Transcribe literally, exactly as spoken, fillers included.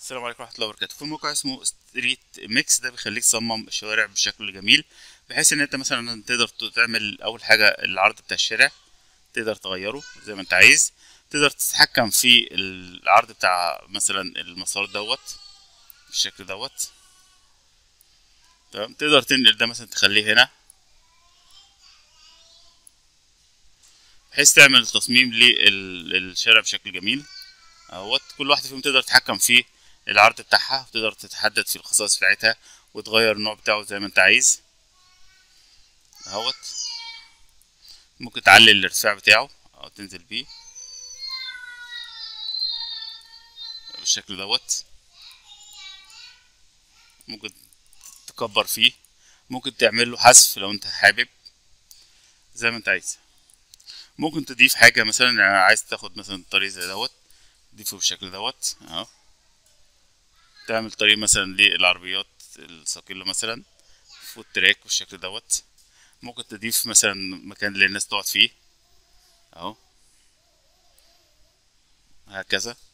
السلام عليكم ورحمه الله وبركاته. في موقع اسمه ستريت ميكس، ده بيخليك تصمم الشوارع بشكل جميل، بحيث ان انت مثلا تقدر تعمل اول حاجه العرض بتاع الشارع، تقدر تغيره زي ما انت عايز، تقدر تتحكم في العرض بتاع مثلا المسار دوت بالشكل دوت، تمام. تقدر تنقل ده مثلا تخليه هنا بحيث تعمل تصميم للشارع بشكل جميل اهوت. كل واحده فيهم تقدر تتحكم في العرض بتاعها، وتقدر تتحدد في الخصائص بتاعتها وتغير النوع بتاعه زي ما انت عايز اهوت. ممكن تعلي الارتفاع بتاعه او تنزل بيه بالشكل دوت، ممكن تكبر فيه، ممكن تعمل له حذف لو انت حابب زي ما انت عايز. ممكن تضيف حاجه مثلا عايز تاخد مثلا طريق زي دوت، تضيفه بالشكل دوت اهو، تعمل طريق مثلا للعربيات الثقيله مثلا فوت تراك بالشكل دوت. ممكن تضيف مثلا مكان للناس تقعد فيه اهو، هكذا.